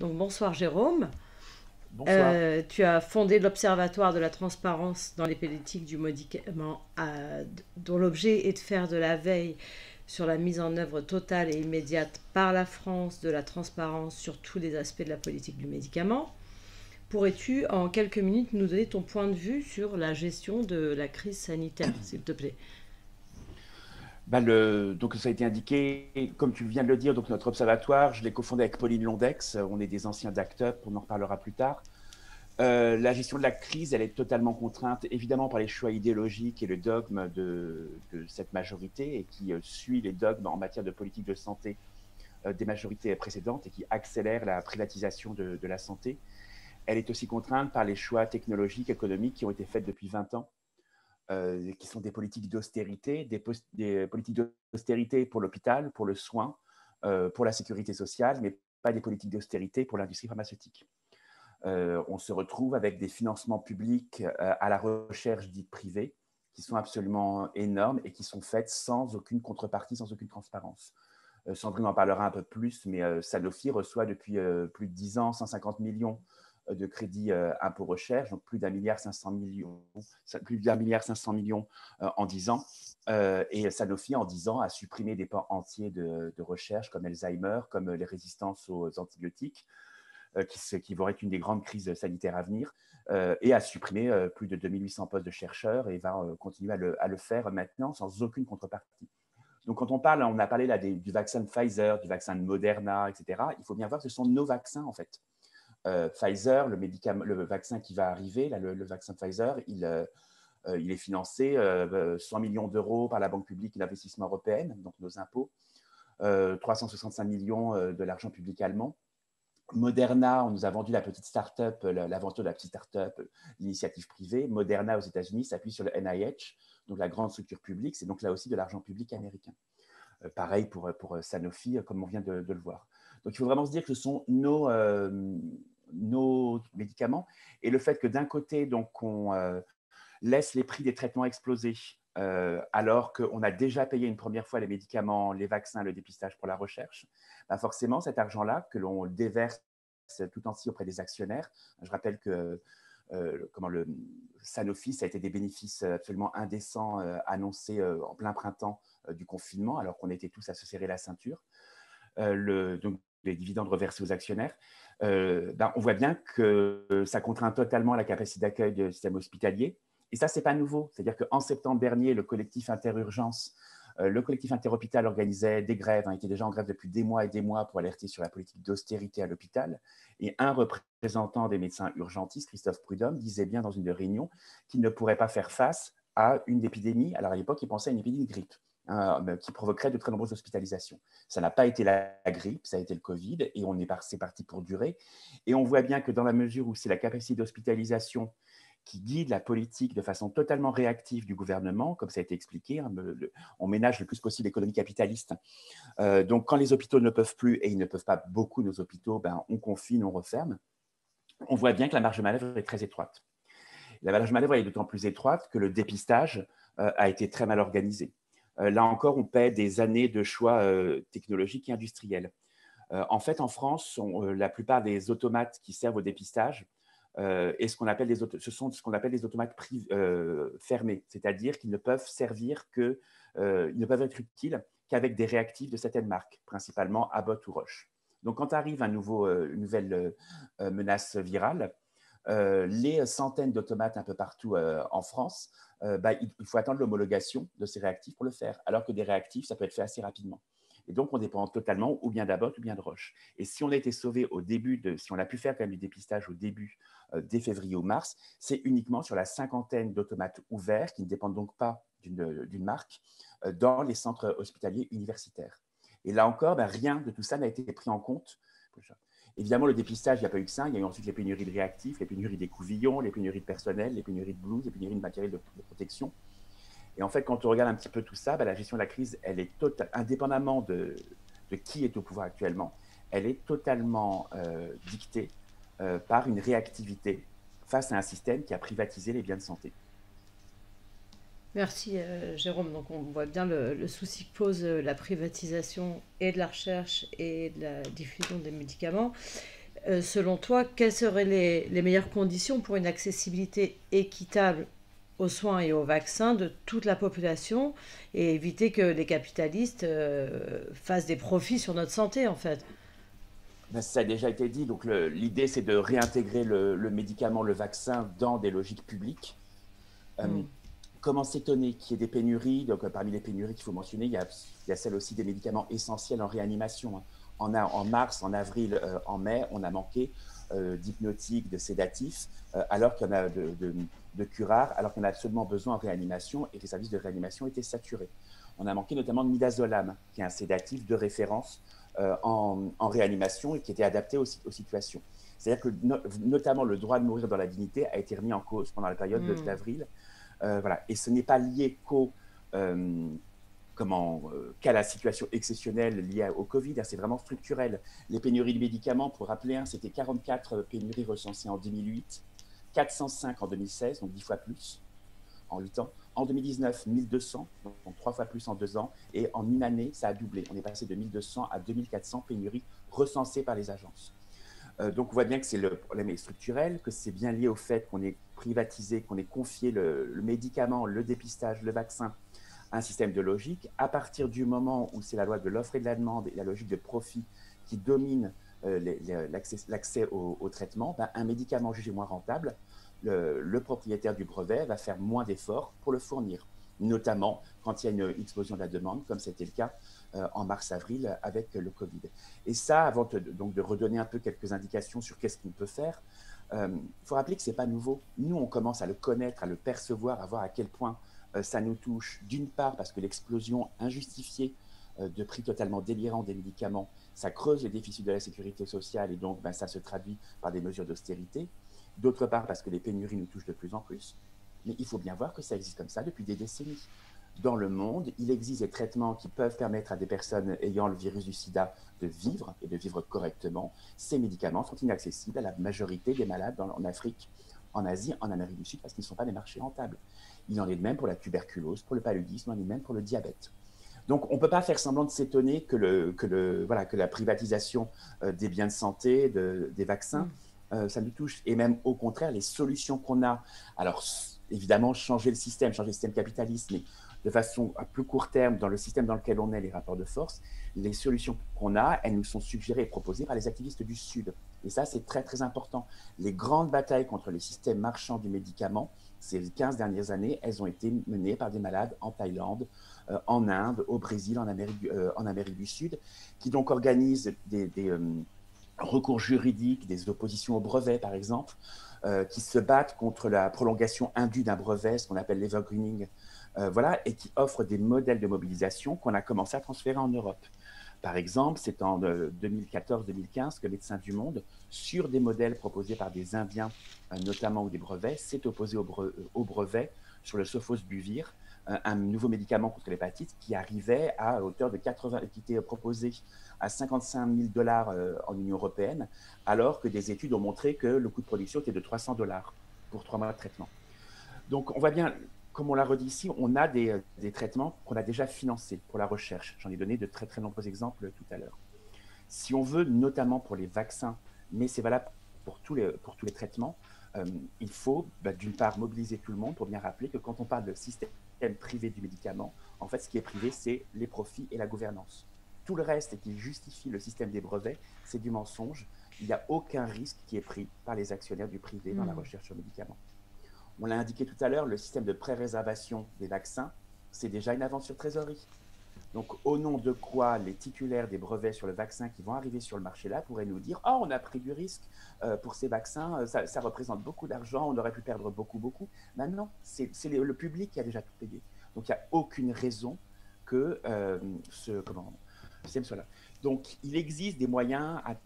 Donc bonsoir Jérôme. Bonsoir. Tu as fondé l'Observatoire de la transparence dans les politiques du médicament, dont l'objet est de faire de la veille sur la mise en œuvre totale et immédiate par la France de la transparence sur tous les aspects de la politique du médicament. Pourrais-tu en quelques minutes nous donner ton point de vue sur la gestion de la crise sanitaire, s'il te plaît? Donc ça a été indiqué, et comme tu viens de le dire, donc notre observatoire, je l'ai cofondé avec Pauline Londex, on est des anciens d'ACT UP, on en reparlera plus tard. La gestion de la crise, elle est totalement contrainte, évidemment, par les choix idéologiques et le dogme de cette majorité, et qui suit les dogmes en matière de politique de santé des majorités précédentes, et qui accélère la privatisation de la santé. Elle est aussi contrainte par les choix technologiques, économiques qui ont été faits depuis 20 ans. Qui sont des politiques d'austérité, des politiques d'austérité pour l'hôpital, pour le soin, pour la sécurité sociale, mais pas des politiques d'austérité pour l'industrie pharmaceutique. On se retrouve avec des financements publics à la recherche dite privée qui sont absolument énormes et qui sont faits sans aucune contrepartie, sans aucune transparence. Sandrine en parlera un peu plus, mais Sanofi reçoit depuis plus de 10 ans 150 millions de crédit impôt recherche, donc plus d'1,5 milliard en 10 ans. Et Sanofi, en 10 ans, a supprimé des pans entiers de recherche comme Alzheimer, comme les résistances aux antibiotiques, qui vont être une des grandes crises sanitaires à venir, et a supprimé plus de 2800 postes de chercheurs et va continuer à le faire maintenant sans aucune contrepartie. Donc, quand on a parlé là du vaccin de Pfizer, du vaccin de Moderna, etc., il faut bien voir que ce sont nos vaccins, en fait. Pfizer, le vaccin qui va arriver, là, le vaccin de Pfizer, il est financé 100 millions d'euros par la Banque publique d'investissement européenne, donc nos impôts, 365 millions de l'argent public allemand. Moderna, on nous a vendu la petite start-up, l'aventure de la petite start-up, l'initiative privée. Moderna aux États-Unis s'appuie sur le NIH, donc la grande structure publique, c'est donc là aussi de l'argent public américain. Pareil pour Sanofi, comme on vient de le voir. Donc il faut vraiment se dire que ce sont nos médicaments, et le fait que d'un côté, donc, on laisse les prix des traitements exploser alors qu'on a déjà payé une première fois les médicaments, les vaccins, le dépistage pour la recherche, bah forcément cet argent-là que l'on déverse tout entier auprès des actionnaires. Je rappelle que Sanofi, ça a été des bénéfices absolument indécents annoncés en plein printemps du confinement, alors qu'on était tous à se serrer la ceinture. Donc les dividendes reversés aux actionnaires, on voit bien que ça contraint totalement la capacité d'accueil du système hospitalier. Et ça, ce n'est pas nouveau. C'est-à-dire qu'en septembre dernier, le collectif Interurgence, le collectif Interhôpital organisait des grèves, était déjà en grève depuis des mois et des mois pour alerter sur la politique d'austérité à l'hôpital. Et un représentant des médecins urgentistes, Christophe Prudhomme, disait bien dans une réunion qu'il ne pourrait pas faire face à une épidémie. Alors à l'époque, il pensait à une épidémie de grippe, qui provoquerait de très nombreuses hospitalisations. Ça n'a pas été la grippe, ça a été le Covid, et c'est parti pour durer. Et on voit bien que dans la mesure où c'est la capacité d'hospitalisation qui guide la politique de façon totalement réactive du gouvernement, comme ça a été expliqué, on ménage le plus possible l'économie capitaliste. Donc quand les hôpitaux ne peuvent plus, et ils ne peuvent pas beaucoup nos hôpitaux, on confine, on referme, on voit bien que la marge de manœuvre est très étroite. La marge de manœuvre est d'autant plus étroite que le dépistage a été très mal organisé. Là encore, on paie des années de choix technologiques et industriels. En fait, en France, la plupart des automates qui servent au dépistage sont ce qu'on appelle des automates fermés, c'est-à-dire qu'ils ne peuvent être utiles qu'avec des réactifs de certaines marques, principalement Abbott ou Roche. Donc, quand arrive une nouvelle menace virale, les centaines d'automates un peu partout en France, il faut attendre l'homologation de ces réactifs pour le faire, alors que des réactifs, ça peut être fait assez rapidement. Et donc, on dépend totalement ou bien d'Abbott ou bien de Roche. Et si on a été sauvé si on a pu faire quand même du dépistage au début, dès février ou mars, c'est uniquement sur la cinquantaine d'automates ouverts, qui ne dépendent donc pas d'une marque, dans les centres hospitaliers universitaires. Et là encore, rien de tout ça n'a été pris en compte. Évidemment, le dépistage, il n'y a pas eu que ça. Il y a eu ensuite les pénuries de réactifs, les pénuries d'écouvillons, les pénuries de personnel, les pénuries de blouses, les pénuries de matériel de protection. Et en fait, quand on regarde un petit peu tout ça, la gestion de la crise, elle est totale, indépendamment de qui est au pouvoir actuellement, elle est totalement dictée par une réactivité face à un système qui a privatisé les biens de santé. Merci Jérôme. Donc on voit bien le souci que pose la privatisation et de la recherche et de la diffusion des médicaments. selon toi, quelles seraient les meilleures conditions pour une accessibilité équitable aux soins et aux vaccins de toute la population et éviter que les capitalistes fassent des profits sur notre santé, en fait? Ça a déjà été dit. Donc l'idée, c'est de réintégrer le médicament, le vaccin, dans des logiques publiques. Comment s'étonner qu'il y ait des pénuries? Donc, parmi les pénuries qu'il faut mentionner, il y a celle aussi des médicaments essentiels en réanimation. En mars, en avril, en mai, on a manqué d'hypnotiques, de sédatifs, alors qu'il y en a de curares, alors qu'on a absolument besoin en réanimation, et les services de réanimation étaient saturés. On a manqué notamment de midazolam, qui est un sédatif de référence en réanimation et qui était adapté aux situations. C'est-à-dire que notamment le droit de mourir dans la dignité a été remis en cause pendant la période d'avril. Voilà. Et ce n'est pas lié qu'à la situation exceptionnelle liée au Covid, hein, c'est vraiment structurel. Les pénuries de médicaments, pour rappeler, hein, c'était 44 pénuries recensées en 2008, 405 en 2016, donc 10 fois plus en 8 ans. En 2019, 1200, donc 3 fois plus en 2 ans. Et en une année, ça a doublé. On est passé de 1200 à 2400 pénuries recensées par les agences. Donc, on voit bien que c'est le problème structurel, que c'est bien lié au fait qu'on ait privatisé, qu'on ait confié le médicament, le dépistage, le vaccin, un système de logique. À partir du moment où c'est la loi de l'offre et de la demande et la logique de profit qui domine l'accès au traitement, ben, un médicament jugé moins rentable, le propriétaire du brevet va faire moins d'efforts pour le fournir, notamment quand il y a une explosion de la demande, comme c'était le cas en mars-avril avec le Covid. Et ça, avant donc de redonner un peu quelques indications sur qu'est-ce qu'on peut faire, il faut rappeler que ce n'est pas nouveau. Nous, on commence à le connaître, à le percevoir, à voir à quel point ça nous touche, d'une part parce que l'explosion injustifiée de prix totalement délirants des médicaments, ça creuse les déficits de la sécurité sociale et donc ben, ça se traduit par des mesures d'austérité. D'autre part parce que les pénuries nous touchent de plus en plus. Mais il faut bien voir que ça existe comme ça depuis des décennies. Dans le monde, il existe des traitements qui peuvent permettre à des personnes ayant le virus du sida de vivre et de vivre correctement. Ces médicaments sont inaccessibles à la majorité des malades en Afrique, en Asie, en Amérique du Sud, parce qu'ils ne sont pas des marchés rentables. Il en est de même pour la tuberculose, pour le paludisme, il en est de même pour le diabète. Donc, on ne peut pas faire semblant de s'étonner que la privatisation des biens de santé, des vaccins, ça nous touche. Et même, au contraire, les solutions qu'on a. Alors, évidemment, changer le système capitaliste, mais de façon à plus court terme, dans le système dans lequel on est, les rapports de force, les solutions qu'on a, elles nous sont suggérées et proposées par les activistes du Sud. Et ça, c'est très, très important. Les grandes batailles contre le système marchand du médicament, ces 15 dernières années, elles ont été menées par des malades en Thaïlande, en Inde, au Brésil, en Amérique du Sud, qui donc organisent des recours juridiques, des oppositions au brevet, par exemple, qui se battent contre la prolongation indue d'un brevet, ce qu'on appelle l'evergreening, voilà, et qui offrent des modèles de mobilisation qu'on a commencé à transférer en Europe. Par exemple, c'est en 2014-2015 que Médecins du Monde, sur des modèles proposés par des Indiens, notamment ou des brevets, s'est opposé au brevet sur le Sofosbuvir, un nouveau médicament contre l'hépatite qui arrivait à hauteur de qui était proposé à $55 000 en Union européenne, alors que des études ont montré que le coût de production était de $300 pour 3 mois de traitement. Donc, on voit bien, comme on l'a redit ici, on a des traitements qu'on a déjà financés pour la recherche. J'en ai donné de très, très nombreux exemples tout à l'heure. Si on veut, notamment pour les vaccins, mais c'est valable pour tous les traitements, il faut d'une part mobiliser tout le monde pour bien rappeler que quand on parle de système privé du médicament, en fait, ce qui est privé, c'est les profits et la gouvernance. Tout le reste qui justifie le système des brevets, c'est du mensonge. Il n'y a aucun risque qui est pris par les actionnaires du privé dans la recherche sur médicaments. On l'a indiqué tout à l'heure, le système de pré-réservation des vaccins, c'est déjà une avance sur trésorerie. Donc, au nom de quoi les titulaires des brevets sur le vaccin qui vont arriver sur le marché là pourraient nous dire « Oh, on a pris du risque pour ces vaccins, ça représente beaucoup d'argent, on aurait pu perdre beaucoup, beaucoup. » Maintenant, c'est le public qui a déjà tout payé. Donc, il n'y a aucune raison que ce système soit là. Donc, il existe des moyens à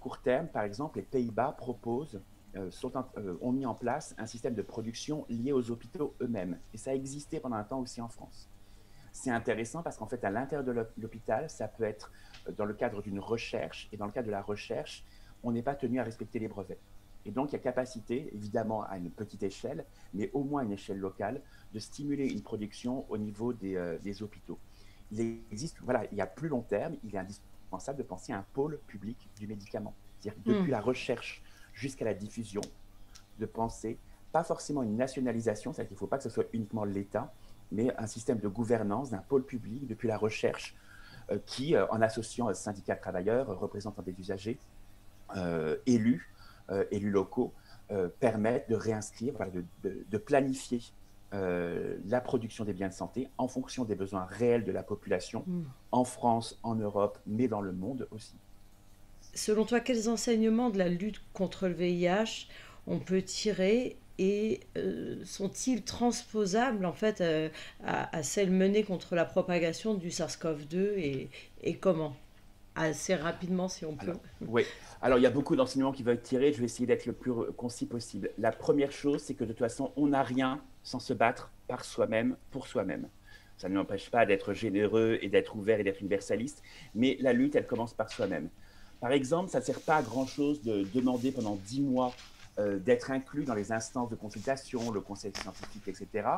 court terme. Par exemple, les Pays-Bas proposent, ont mis en place un système de production lié aux hôpitaux eux-mêmes. Et ça a existé pendant un temps aussi en France. C'est intéressant parce qu'en fait, à l'intérieur de l'hôpital, ça peut être dans le cadre d'une recherche. Et dans le cadre de la recherche, on n'est pas tenu à respecter les brevets. Et donc, il y a capacité, évidemment, à une petite échelle, mais au moins à une échelle locale, de stimuler une production au niveau des hôpitaux. Il existe, voilà, il y a plus long terme, il est indispensable de penser à un pôle public du médicament. C'est-à-dire depuis la recherche jusqu'à la diffusion de pensée, pas forcément une nationalisation, c'est-à-dire qu'il ne faut pas que ce soit uniquement l'État, mais un système de gouvernance d'un pôle public depuis la recherche qui, en associant syndicats de travailleurs, représentants des usagers, élus locaux, permettent de réinscrire, de planifier la production des biens de santé en fonction des besoins réels de la population, en France, en Europe, mais dans le monde aussi. Selon toi, quels enseignements de la lutte contre le VIH on peut tirer et sont-ils transposables en fait à celles menées contre la propagation du SARS-CoV-2 et comment? Assez rapidement si on peut. Oui, alors il y a beaucoup d'enseignements qui veulent être tirés, je vais essayer d'être le plus concis possible. La première chose, c'est que de toute façon, on n'a rien sans se battre par soi-même, pour soi-même. Ça ne m'empêche pas d'être généreux et d'être ouvert et d'être universaliste, mais la lutte, elle commence par soi-même. Par exemple, ça ne sert pas à grand-chose de demander pendant 10 mois d'être inclus dans les instances de consultation, le conseil scientifique, etc.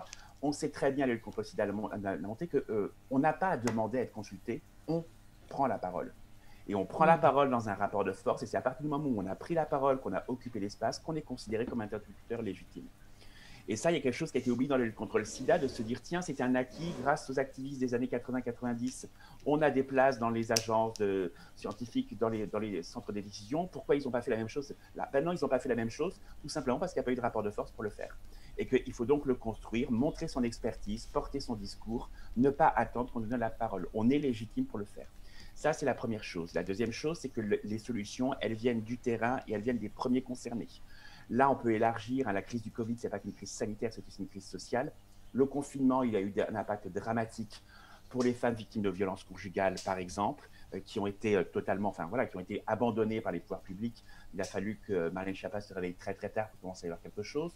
On sait très bien, la lutte contre le sida l'a montré, qu'on n'a pas à demander à être consulté, on prend la parole. Et on prend la parole dans un rapport de force, et c'est à partir du moment où on a pris la parole, qu'on a occupé l'espace, qu'on est considéré comme interlocuteur légitime. Et ça, il y a quelque chose qui a été oublié dans la lutte contre le sida, de se dire, tiens, c'est un acquis grâce aux activistes des années 80-90. On a des places dans les agences scientifiques, dans les centres de décision. Pourquoi ils n'ont pas fait la même chose là? Ben non, ils n'ont pas fait la même chose, tout simplement parce qu'il n'y a pas eu de rapport de force pour le faire. Et qu'il faut donc le construire, montrer son expertise, porter son discours, ne pas attendre qu'on nous donne la parole. On est légitime pour le faire. Ça, c'est la première chose. La deuxième chose, c'est que les solutions, elles viennent du terrain et elles viennent des premiers concernés. Là, on peut élargir, hein, la crise du Covid, ce n'est pas qu'une crise sanitaire, c'est aussi une crise sociale. Le confinement, il a eu un impact dramatique pour les femmes victimes de violences conjugales, par exemple, qui ont été totalement abandonnées par les pouvoirs publics. Il a fallu que Marlène Chapas se réveille très, très tard pour commencer à y avoir quelque chose.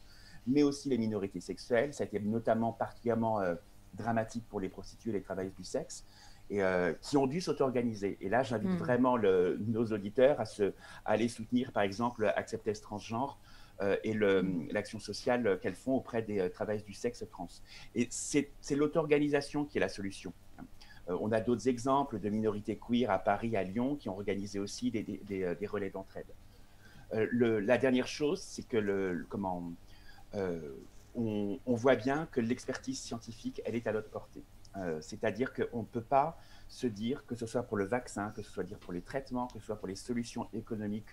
Mais aussi les minorités sexuelles. Ça a été notamment particulièrement dramatique pour les prostituées et les travailleuses du sexe, et qui ont dû s'auto-organiser. Et là, j'invite vraiment nos auditeurs à aller soutenir, par exemple, Acceptez Transgenre, et l'action sociale qu'elles font auprès des travailleuses du sexe trans. Et c'est l'auto-organisation qui est la solution. On a d'autres exemples de minorités queer à Paris, à Lyon, qui ont organisé aussi des relais d'entraide. La dernière chose, c'est que on voit bien que l'expertise scientifique, elle est à notre portée. C'est-à-dire qu'on ne peut pas se dire, que ce soit pour le vaccin, que ce soit pour les traitements, que ce soit pour les solutions économiques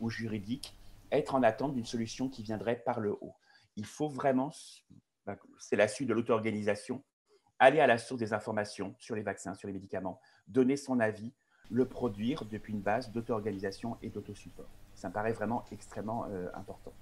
ou juridiques, être en attente d'une solution qui viendrait par le haut. Il faut vraiment, c'est la suite de l'auto-organisation, aller à la source des informations sur les vaccins, sur les médicaments, donner son avis, le produire depuis une base d'auto-organisation et d'autosupport. Ça me paraît vraiment extrêmement important.